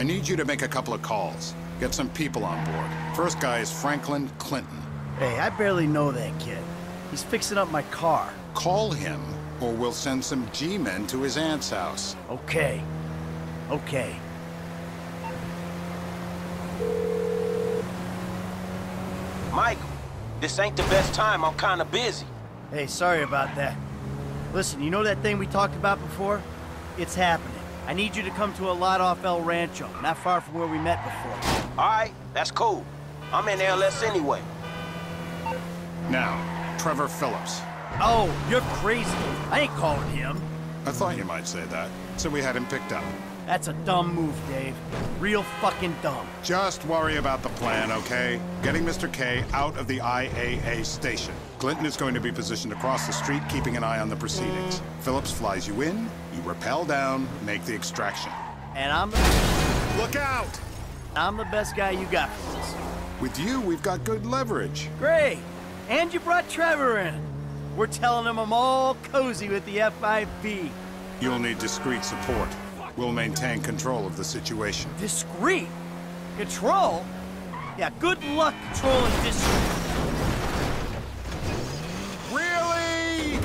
I need you to make a couple of calls. Get some people on board. First guy is Franklin Clinton. Hey, I barely know that kid. He's fixing up my car. Call him, or we'll send some G-men to his aunt's house. Okay. Okay. Michael, this ain't the best time. I'm kind of busy. Hey, sorry about that. Listen, you know that thing we talked about before? It's happening. I need you to come to a lot off El Rancho, not far from where we met before. All right, that's cool. I'm in LS anyway. Now, Trevor Phillips. Oh, you're crazy. I ain't calling him. I thought you might say that, so we had him picked up. That's a dumb move, Dave. Real fucking dumb. Just worry about the plan, okay? Getting Mr. K out of the IAA station. Clinton is going to be positioned across the street, keeping an eye on the proceedings. Phillips flies you in, you rappel down, make the extraction. And I'm the... Look out! I'm the best guy you got for this. With you, we've got good leverage. Great! And you brought Trevor in. We're telling him I'm all cozy with the FIB. You'll need discreet support. We'll maintain control of the situation. Discreet? Control? Yeah, good luck controlling discreet. Really?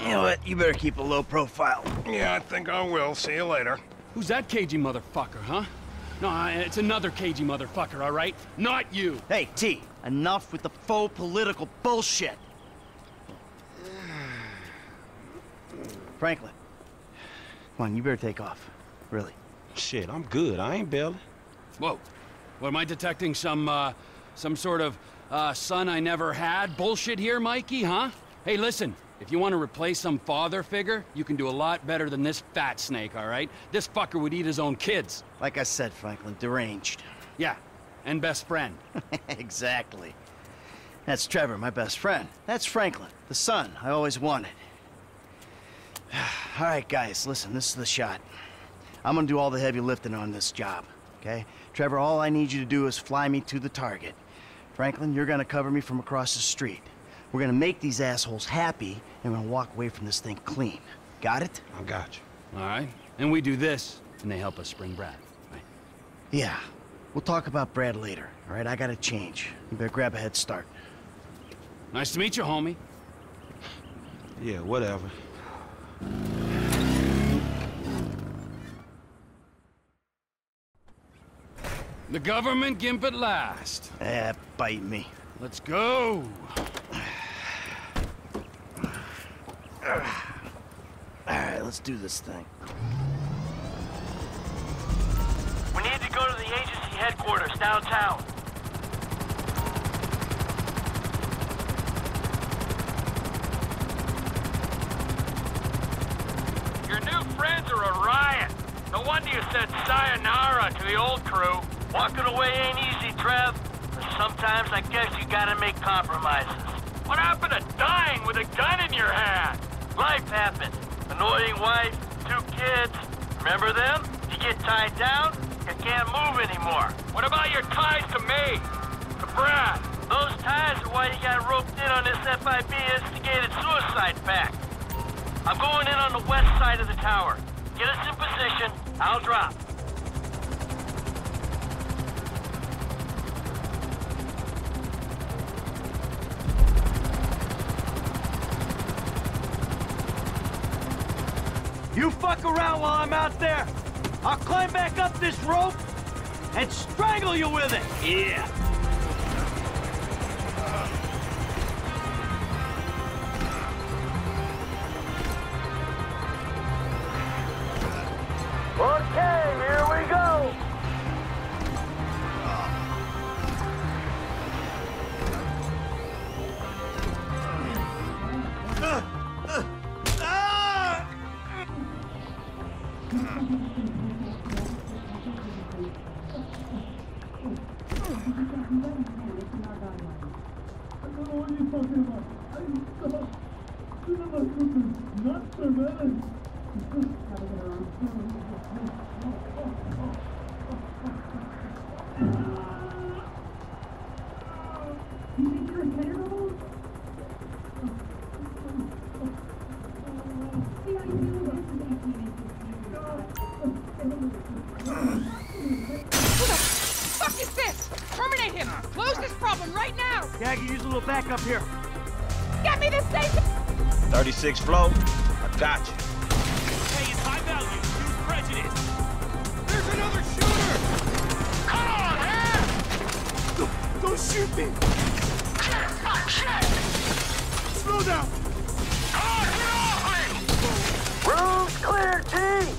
You know what? You better keep a low profile. Yeah, I think I will. See you later. Who's that cagey motherfucker, huh? No, it's another cagey motherfucker, all right? Not you! Hey, T, enough with the faux political bullshit! Franklin, come on, you better take off. Really. Shit, I'm good. I ain't bailing. Whoa. What, am I detecting some sort of, son I never had bullshit here, Mikey, huh? Hey, listen. If you want to replace some father figure, you can do a lot better than this fat snake, all right? This fucker would eat his own kids. Like I said, Franklin, deranged. Yeah, and best friend. Exactly. That's Trevor, my best friend. That's Franklin, the son I always wanted. All right, guys, listen, this is the shot. I'm gonna do all the heavy lifting on this job, okay? Trevor, all I need you to do is fly me to the target. Franklin, you're gonna cover me from across the street. We're gonna make these assholes happy, and we're gonna walk away from this thing clean. Got it? I got you. All right. And we do this, and they help us spring Brad, right? Yeah. We'll talk about Brad later, all right? I gotta change. You better grab a head start. Nice to meet you, homie. Yeah, whatever. The government gimp at last. Eh, bite me. Let's go. All right, let's do this thing. We need to go to the agency headquarters downtown. Your new friends are a riot. No wonder you said sayonara to the old crew. Walking away ain't easy, Trev. But sometimes I guess you gotta make compromises. What happened to dying with a gun in your hand? Life happened. Annoying wife, 2 kids. Remember them? You get tied down, you can't move anymore. What about your ties to me? To Brad? Those ties are why you got roped in on this FIB instigated suicide pact. I'm going in on the west side of the tower. Get us in position, I'll drop. You fuck around while I'm out there. I'll climb back up this rope and strangle you with it. Yeah. Okay, here we go. You think you're a Terminate him! Close this problem right now! Yeah, I can use a little backup here. Get me this station! 36 flow. I got you. Hey, it's high value. Use prejudice. There's another shooter! Come on, man! Don't shoot me! Shit! Fuck, shit! Slow down! Come on, get off me! Room's clear, team!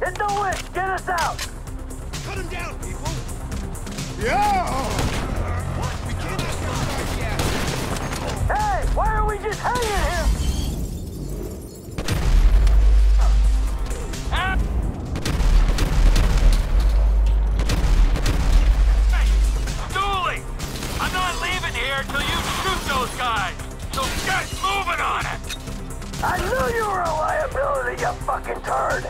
Hit the whip! Get us out! Cut him down, people! Yeah! What? We cannot get right yet! Hey! Why are we just hanging here? Hey! Dooley! I'm not leaving here till you shoot those guys! So get moving on it! I knew you were a liability, you fucking turd!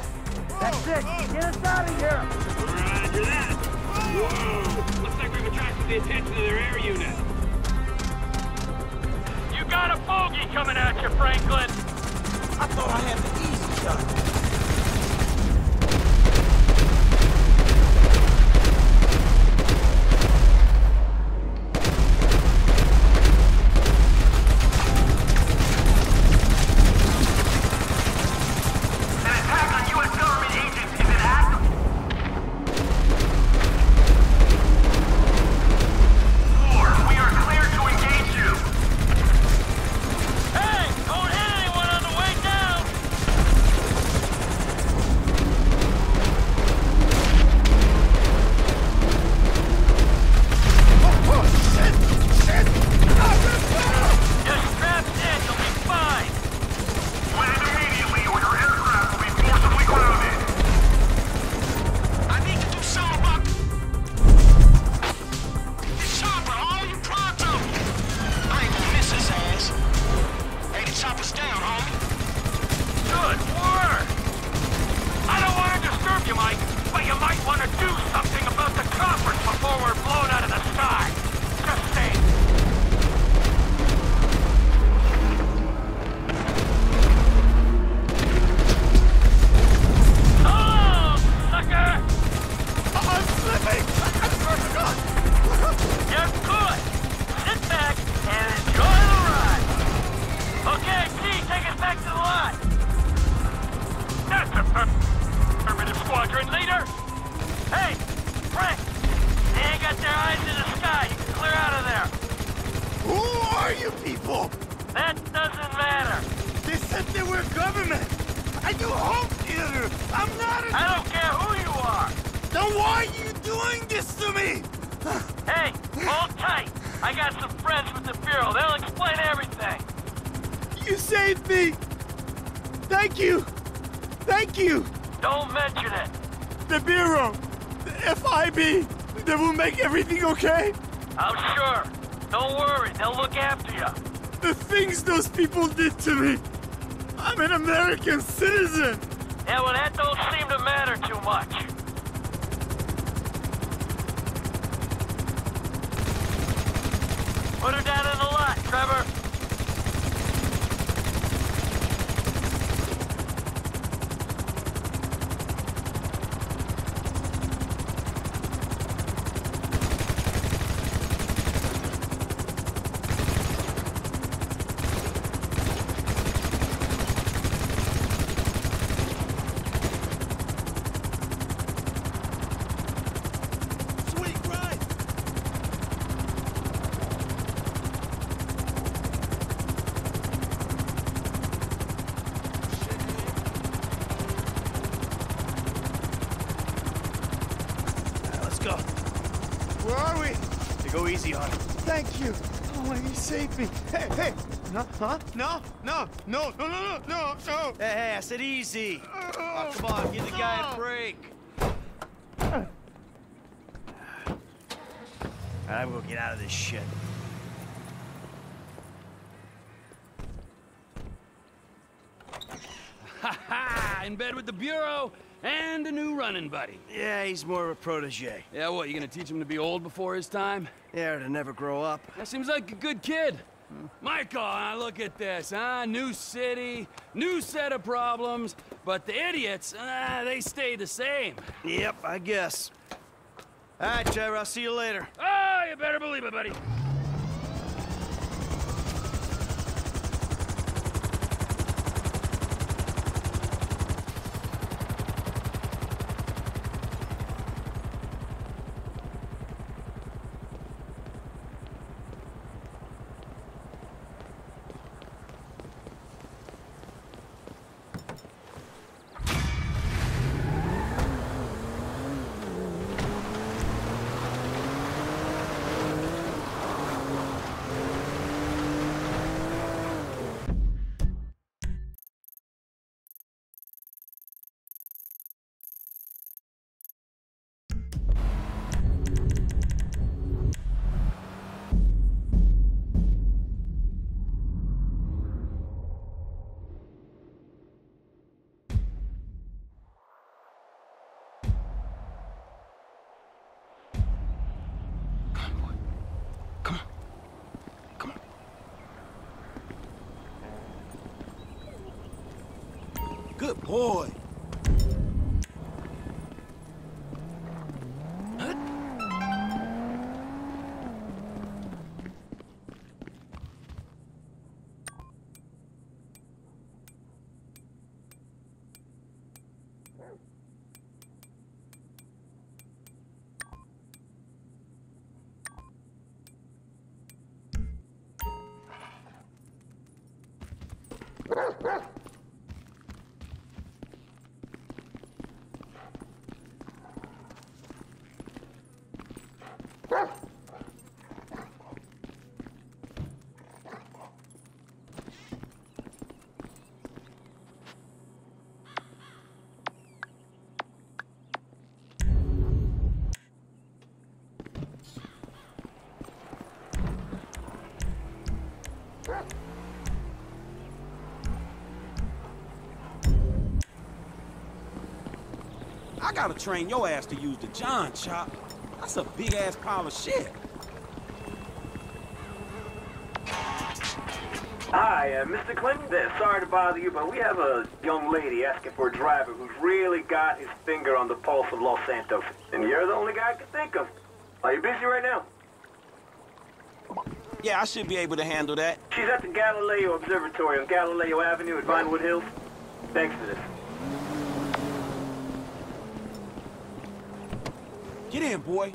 That's it! Get us out of here! Roger that! Whoa. Looks like we've attracted the attention of their air unit. You got a bogey coming at you, Franklin! I thought I had the easy shot. Okay? I'm sure. Don't worry, they'll look after you. The things those people did to me. I'm an American citizen. Yeah, well, that don't seem to matter too much. Put her down in the lot, Trevor. Huh? No. Hey, I said easy. Oh, come on, give the guy a break. I will get out of this shit. Ha-ha! In bed with the Bureau and a new running buddy. Yeah, he's more of a protege. Yeah, what, you gonna teach him to be old before his time? Yeah, or to never grow up. That seems like a good kid. Michael, look at this, huh? New city, new set of problems, but the idiots, they stay the same. Yep, I guess. All right, Jaira, I'll see you later. Oh, you believe it, buddy. Good boy. I gotta train your ass to use the John Chop. That's a big-ass pile of shit. Hi, Mr. Clinton. Sorry to bother you, but we have a young lady asking for a driver who's really got his finger on the pulse of Los Santos. And you're the only guy I can think of. Are you busy right now? Yeah, I should be able to handle that. She's at the Galileo Observatory on Galileo Avenue at Vinewood Hills. Thanks for this. Get in, boy.